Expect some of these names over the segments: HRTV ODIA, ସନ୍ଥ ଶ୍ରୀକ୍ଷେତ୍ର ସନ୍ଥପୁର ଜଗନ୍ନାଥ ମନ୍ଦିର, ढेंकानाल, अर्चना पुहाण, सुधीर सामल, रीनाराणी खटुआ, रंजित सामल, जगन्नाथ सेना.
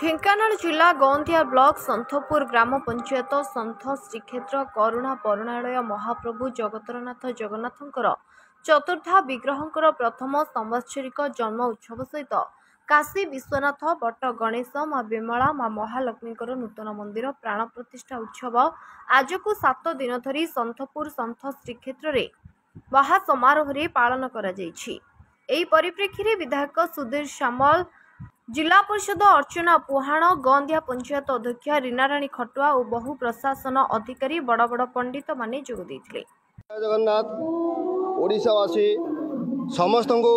ढेंकानाल जिला गौंदिया ब्लॉक सन्थपुर ग्राम पंचायत सन्थ श्रीक्षेत्र करुणा परुणालय महाप्रभु जगतरनाथ जगन्नाथंकर चतुर्धा विग्रहंकर प्रथम संवत्सरिक जन्म उत्सव सहित काशी विश्वनाथ बट गणेश माँ विमला माँ महालक्ष्मीकर नूतन मंदिर प्राण प्रतिष्ठा उत्सव आज को 7 दिन धरी सन्थपुर सन्थ श्रीक्षेत्र रे महा समारोह रे पालन करा जायछि। एही परिप्रेक्षी रे विधायक सुधीर सामल, जिला परिषद अर्चना पुहाण, गौंदिया पंचायत अध्यक्ष रीनाराणी खटुआ और बहु प्रशासन अधिकारी बड़ बड़ पंडित माने जोग दैथिले। जगन्नाथ ओडिशावासी समस्त को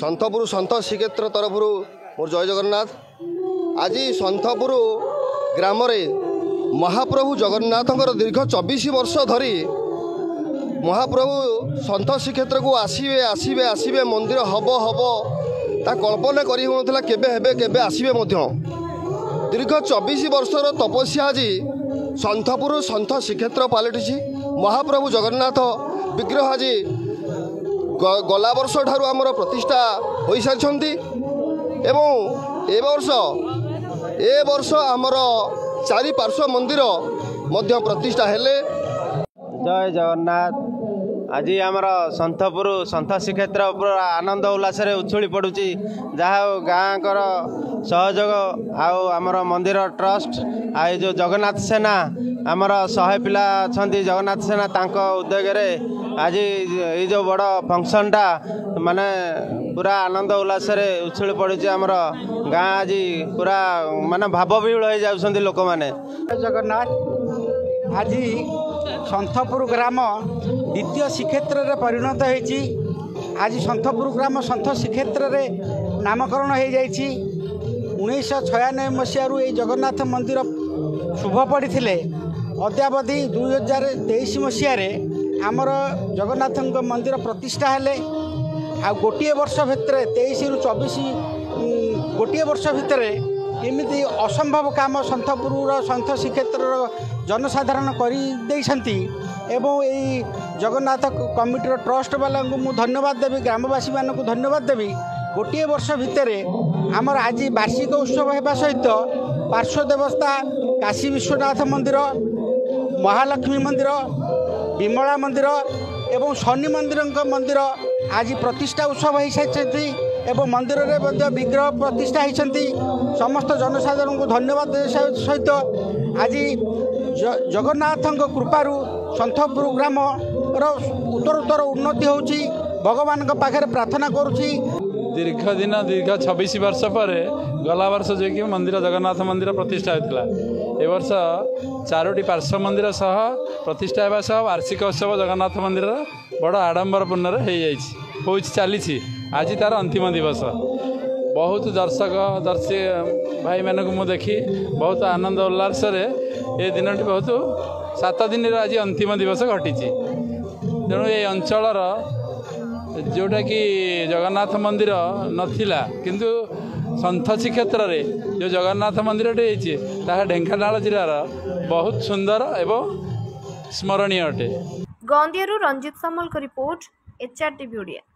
सन्थपुर सन्थ श्रीक्षेत्र तरफ मोर जय जगन्नाथ। आज सन्थपुर ग्राम महाप्रभु जगन्नाथ दीर्घ 24 वर्ष धरी महाप्रभु सन्थ श्रीक्षेत्र को आसवे आसवे आसवे मंदिर हब हब ता कल्पना करा केबे आसवे दीर्घ 24 वर्षर तपस्या आज सन्थपुर सन्थ श्रीक्षेत्र पलटिच। महाप्रभु जगन्नाथ विग्रह आज गला वर्ष ठारू आमर प्रतिष्ठा हो सारी एवं ए वर्ष आमर चारि पार्श्व मंदिर मध्य प्रतिष्ठा हेले। जय जगन्नाथ। आज आमर सन्थपुर सन्थ श्रीक्षेत्र पूरा आनंद उल्लास उछुली पड़ू जहाँ गाँव कर सहयोग आमर मंदिर ट्रस्ट आ जो जगन्नाथ सेना आमर 100 पिला अच्छा जगन्नाथ सेना उद्योग आज ये जो बड़ फंक्शनटा माने पूरा आनंद उल्लास उछुली पड़ू आमर गाँ आज पूरा माने भावविहूल हो जाउछंती लोक माने। जगन्नाथ आज सन्थपुर ग्राम द्वितीय श्रीक्षेत्र रे परिणत होईची। आज सन्थपुर ग्राम सन्थ श्रीक्षेत्र रे नामकरण हो जाईची। 1996 मसीहारू ए जगन्नाथ मंदिर शुभ पड़ी थिले। अद्यावधि 2023 मसीह आमर जगन्नाथ मंदिर प्रतिष्ठा हेले। आ गोटे वर्ष भितर 23 रु 24 गोटे वर्ष भितर एमती असंभव काम सन्थपुर सन्थ श्रीक्षेत्र जनसाधारण करदे एवं यही जगन्नाथ कमिटीर ट्रस्ट वाला धन्यवाद देवी, ग्रामवासी मानक धन्यवाद देवी। गोटे वर्ष भितर आमर आज वार्षिक उत्सव होगा सहित पार्श्व देवस्था काशी विश्वनाथ मंदिर, महालक्ष्मी मंदिर, विमला मंदिर एवं शनि मंदिर मंदिर आज प्रतिष्ठा उत्सव हो सारी एवं मंदिर में विग्रह प्रतिष्ठा होती। समस्त जनसाधारण को धन्यवाद सहित आज जगन्नाथ कृपारू सन्थपुर ग्राम उत्तर उन्नति होची। भगवान के पाखे प्रार्थना करुची। दीर्घ 26 वर्ष पर गला वर्ष जो कि मंदिर जगन्नाथ मंदिर प्रतिष्ठा होता ए वर्ष 4टी पार्श्व मंदिर सह प्रतिष्ठा होगा सह वार्षिक उत्सव जगन्नाथ मंदिर बड़ आडंबरपूर्ण हो चली। आज तार अंतिम दिवस बहुत दर्शक दर्शी भाई मानक मुझे देखी बहुत आनंद उल्लास ये दिन बहुत 7 दिन आज अंतिम दिवस घटी। तेणु ये अंचल जोटा कि जगन्नाथ मंदिर नथिला किंतु सन्थ श्रीक्षेत्र रे जो जगन्नाथ मंदिर टे ढेंकानाल जिलार बहुत सुंदर एवं स्मरणीय अटे। गौंदिया रु रंजित सामल का रिपोर्ट HRTV ODIA।